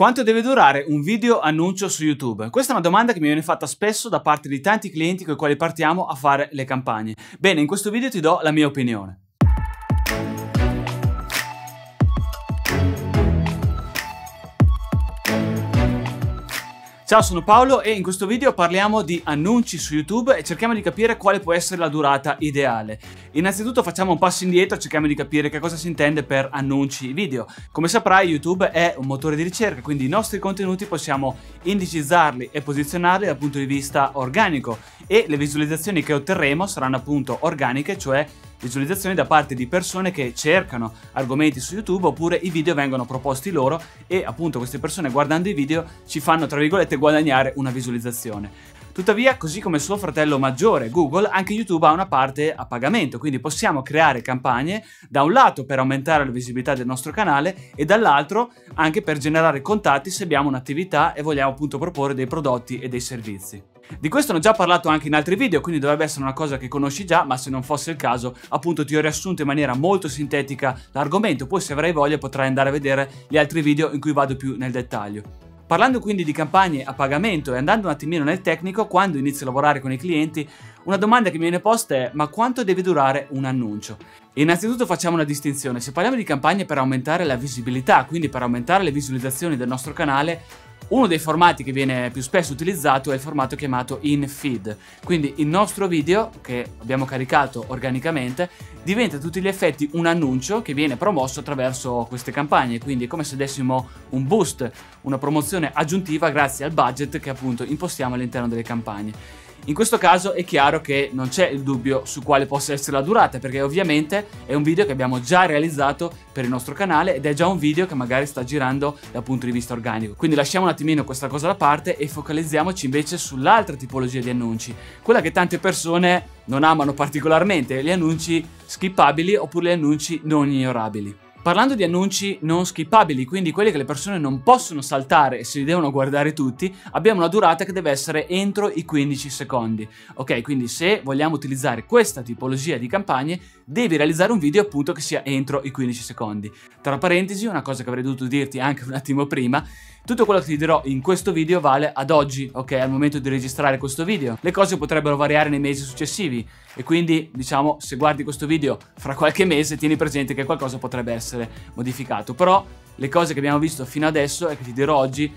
Quanto deve durare un video annuncio su YouTube? Questa è una domanda che mi viene fatta spesso da parte di tanti clienti con i quali partiamo a fare le campagne. Bene, in questo video ti do la mia opinione. Ciao, sono Paolo e in questo video parliamo di annunci su YouTube e cerchiamo di capire quale può essere la durata ideale. Innanzitutto facciamo un passo indietro e cerchiamo di capire che cosa si intende per annunci video. Come saprai, YouTube è un motore di ricerca, quindi i nostri contenuti possiamo indicizzarli e posizionarli dal punto di vista organico e le visualizzazioni che otterremo saranno appunto organiche, cioè visualizzazioni da parte di persone che cercano argomenti su YouTube oppure i video vengono proposti loro e appunto queste persone guardando i video ci fanno tra virgolette guadagnare una visualizzazione. Tuttavia, così come suo fratello maggiore Google, anche YouTube ha una parte a pagamento, quindi possiamo creare campagne da un lato per aumentare la visibilità del nostro canale e dall'altro anche per generare contatti se abbiamo un'attività e vogliamo appunto proporre dei prodotti e dei servizi. Di questo ne ho già parlato anche in altri video, quindi dovrebbe essere una cosa che conosci già, ma se non fosse il caso appunto ti ho riassunto in maniera molto sintetica l'argomento, poi se avrai voglia potrai andare a vedere gli altri video in cui vado più nel dettaglio. Parlando quindi di campagne a pagamento e andando un attimino nel tecnico, quando inizio a lavorare con i clienti, una domanda che mi viene posta è: ma quanto deve durare un annuncio? Innanzitutto facciamo una distinzione. Se parliamo di campagne per aumentare la visibilità, quindi per aumentare le visualizzazioni del nostro canale, uno dei formati che viene più spesso utilizzato è il formato chiamato in feed, quindi il nostro video che abbiamo caricato organicamente diventa a tutti gli effetti un annuncio che viene promosso attraverso queste campagne, quindi è come se dessimo un boost, una promozione aggiuntiva grazie al budget che appunto impostiamo all'interno delle campagne. In questo caso è chiaro che non c'è il dubbio su quale possa essere la durata, perché ovviamente è un video che abbiamo già realizzato per il nostro canale ed è già un video che magari sta girando dal punto di vista organico. Quindi lasciamo un attimino questa cosa da parte e focalizziamoci invece sull'altra tipologia di annunci, quella che tante persone non amano particolarmente, gli annunci skippabili oppure gli annunci non ignorabili. Parlando di annunci non skippabili, quindi quelli che le persone non possono saltare e si devono guardare tutti, abbiamo una durata che deve essere entro i 15 secondi. Ok, quindi se vogliamo utilizzare questa tipologia di campagne, devi realizzare un video appunto che sia entro i 15 secondi. Tra parentesi, una cosa che avrei dovuto dirti anche un attimo prima, tutto quello che ti dirò in questo video vale ad oggi, ok, al momento di registrare questo video. Le cose potrebbero variare nei mesi successivi e quindi, diciamo, se guardi questo video fra qualche mese, tieni presente che qualcosa potrebbe essere modificato, però le cose che abbiamo visto fino adesso e che ti dirò oggi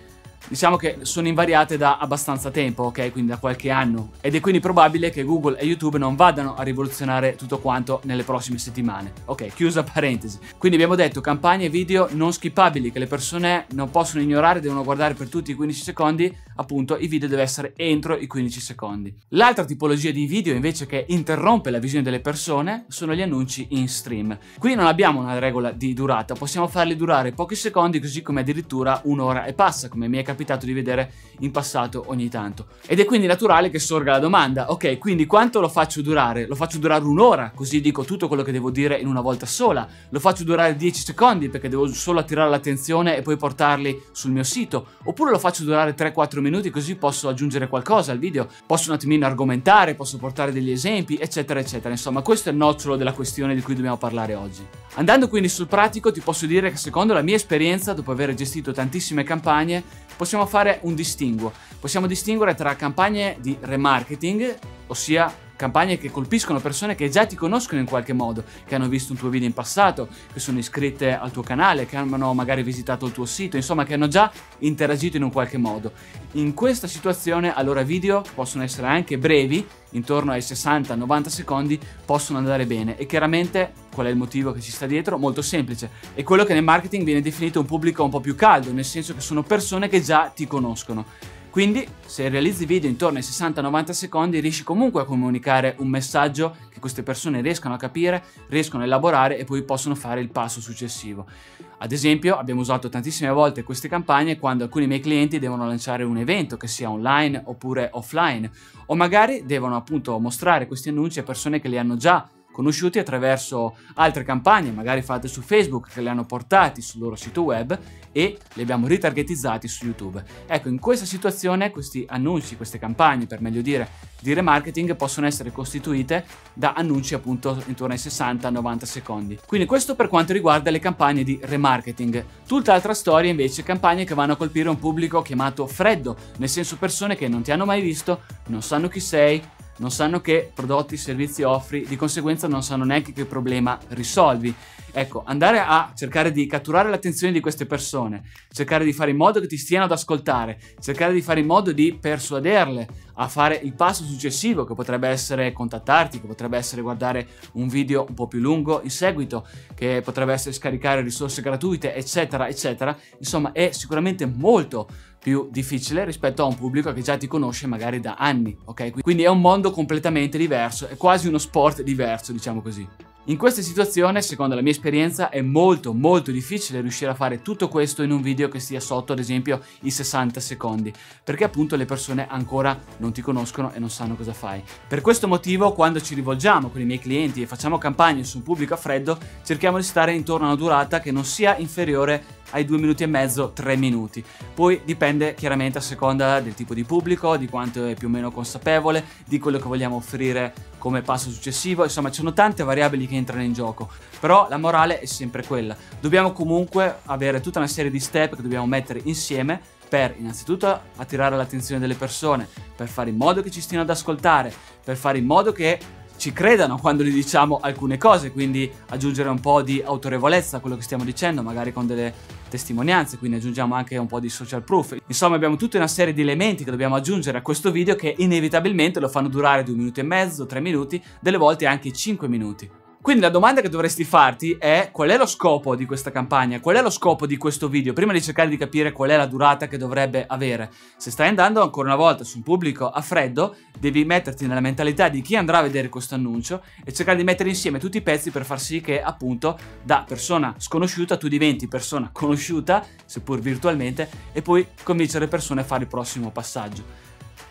diciamo che sono invariate da abbastanza tempo, ok, quindi da qualche anno, ed è quindi probabile che Google e YouTube non vadano a rivoluzionare tutto quanto nelle prossime settimane. Ok, chiusa parentesi. Quindi abbiamo detto campagne video non skippabili che le persone non possono ignorare, devono guardare per tutti i 15 secondi, appunto il video deve essere entro i 15 secondi. L'altra tipologia di video invece che interrompe la visione delle persone sono gli annunci in stream. Qui non abbiamo una regola di durata, possiamo farli durare pochi secondi così come addirittura un'ora e passa, come mi è capitato di vedere in passato ogni tanto. Ed è quindi naturale che sorga la domanda: ok, quindi quanto lo faccio durare? Lo faccio durare un'ora così dico tutto quello che devo dire in una volta sola? Lo faccio durare 10 secondi perché devo solo attirare l'attenzione e poi portarli sul mio sito? Oppure lo faccio durare 3-4 minuti così posso aggiungere qualcosa al video, posso un attimino argomentare, posso portare degli esempi, eccetera eccetera. Insomma, questo è il nocciolo della questione di cui dobbiamo parlare oggi. Andando quindi sul pratico, ti posso dire che secondo la mia esperienza, dopo aver gestito tantissime campagne, possiamo fare un distinguo. Possiamo distinguere tra campagne di remarketing, ossia campagne che colpiscono persone che già ti conoscono in qualche modo, che hanno visto un tuo video in passato, che sono iscritte al tuo canale, che hanno magari visitato il tuo sito, insomma che hanno già interagito in un qualche modo. In questa situazione allora video che possono essere anche brevi, intorno ai 60-90 secondi, possono andare bene. E chiaramente qual è il motivo che ci sta dietro? Molto semplice, è quello che nel marketing viene definito un pubblico un po' più caldo, nel senso che sono persone che già ti conoscono. Quindi se realizzi video intorno ai 60-90 secondi riesci comunque a comunicare un messaggio che queste persone riescano a capire, riescono a elaborare e poi possono fare il passo successivo. Ad esempio abbiamo usato tantissime volte queste campagne quando alcuni miei clienti devono lanciare un evento che sia online oppure offline, o magari devono appunto mostrare questi annunci a persone che li hanno già conosciuti attraverso altre campagne, magari fatte su Facebook, che le hanno portati sul loro sito web e li abbiamo ritargetizzati su YouTube. Ecco, in questa situazione questi annunci, queste campagne, per meglio dire, di remarketing possono essere costituite da annunci appunto intorno ai 60-90 secondi. Quindi questo per quanto riguarda le campagne di remarketing. Tutt'altra storia invece campagne che vanno a colpire un pubblico chiamato freddo, nel senso persone che non ti hanno mai visto, non sanno chi sei, non sanno che prodotti e servizi offri, di conseguenza non sanno neanche che problema risolvi. Ecco, andare a cercare di catturare l'attenzione di queste persone, cercare di fare in modo che ti stiano ad ascoltare, cercare di fare in modo di persuaderle a fare il passo successivo, che potrebbe essere contattarti, che potrebbe essere guardare un video un po' più lungo in seguito, che potrebbe essere scaricare risorse gratuite, eccetera, eccetera. Insomma, è sicuramente molto più difficile rispetto a un pubblico che già ti conosce magari da anni, ok? Quindi è un mondo completamente diverso, è quasi uno sport diverso, diciamo così. In questa situazione, secondo la mia esperienza, è molto difficile riuscire a fare tutto questo in un video che sia sotto ad esempio i 60 secondi, perché appunto le persone ancora non ti conoscono e non sanno cosa fai. Per questo motivo, quando ci rivolgiamo con i miei clienti e facciamo campagne su un pubblico a freddo, cerchiamo di stare intorno a una durata che non sia inferiore ai 2 minuti e mezzo, 3 minuti. Poi dipende chiaramente a seconda del tipo di pubblico, di quanto è più o meno consapevole, di quello che vogliamo offrire come passo successivo. Insomma, ci sono tante variabili che entrano in gioco, però la morale è sempre quella. Dobbiamo comunque avere tutta una serie di step che dobbiamo mettere insieme per innanzitutto attirare l'attenzione delle persone, per fare in modo che ci stiano ad ascoltare, per fare in modo che ci credano quando gli diciamo alcune cose, quindi aggiungere un po' di autorevolezza a quello che stiamo dicendo, magari con delle testimonianze, quindi aggiungiamo anche un po' di social proof. Insomma, abbiamo tutta una serie di elementi che dobbiamo aggiungere a questo video che inevitabilmente lo fanno durare 2 minuti e mezzo, 3 minuti, delle volte anche 5 minuti. Quindi la domanda che dovresti farti è: qual è lo scopo di questa campagna? Qual è lo scopo di questo video? Prima di cercare di capire qual è la durata che dovrebbe avere. Se stai andando ancora una volta su un pubblico a freddo, devi metterti nella mentalità di chi andrà a vedere questo annuncio e cercare di mettere insieme tutti i pezzi per far sì che appunto da persona sconosciuta tu diventi persona conosciuta, seppur virtualmente, e poi convincere le persone a fare il prossimo passaggio.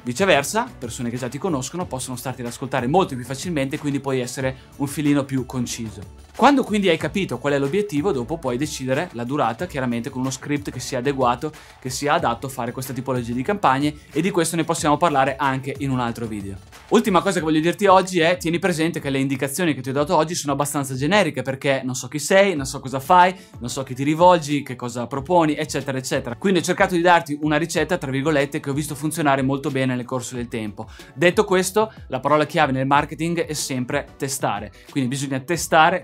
Viceversa, persone che già ti conoscono possono starti ad ascoltare molto più facilmente, quindi puoi essere un filino più conciso. Quando quindi hai capito qual è l'obiettivo, dopo puoi decidere la durata, chiaramente con uno script che sia adeguato, che sia adatto a fare questa tipologia di campagne, e di questo ne possiamo parlare anche in un altro video. Ultima cosa che voglio dirti oggi è: tieni presente che le indicazioni che ti ho dato oggi sono abbastanza generiche, perché non so chi sei, non so cosa fai, non so chi ti rivolgi, che cosa proponi, eccetera eccetera. Quindi ho cercato di darti una ricetta, tra virgolette, che ho visto funzionare molto bene nel corso del tempo. Detto questo, la parola chiave nel marketing è sempre testare, quindi bisogna testare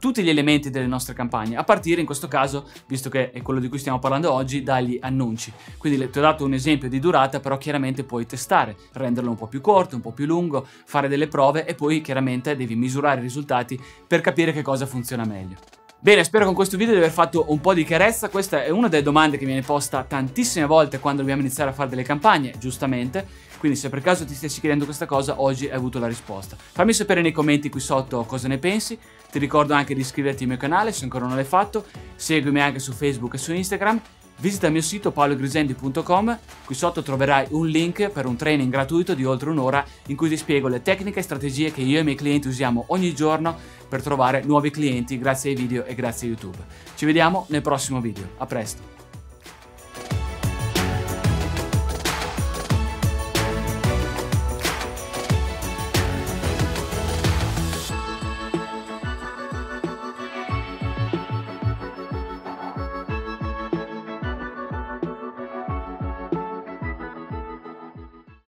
tutti gli elementi delle nostre campagne, a partire in questo caso, visto che è quello di cui stiamo parlando oggi, dagli annunci. Quindi ti ho dato un esempio di durata, però chiaramente puoi testare, renderlo un po' più corto, un po' più lungo, fare delle prove e poi chiaramente devi misurare i risultati per capire che cosa funziona meglio. Bene, spero con questo video di aver fatto un po' di chiarezza. Questa è una delle domande che viene posta tantissime volte quando dobbiamo iniziare a fare delle campagne, giustamente. Quindi se per caso ti stessi chiedendo questa cosa, oggi hai avuto la risposta. Fammi sapere nei commenti qui sotto cosa ne pensi. Ti ricordo anche di iscriverti al mio canale se ancora non l'hai fatto. Seguimi anche su Facebook e su Instagram. Visita il mio sito paologrisendi.com, qui sotto troverai un link per un training gratuito di oltre un'ora in cui ti spiego le tecniche e strategie che io e i miei clienti usiamo ogni giorno per trovare nuovi clienti grazie ai video e grazie a YouTube. Ci vediamo nel prossimo video, a presto!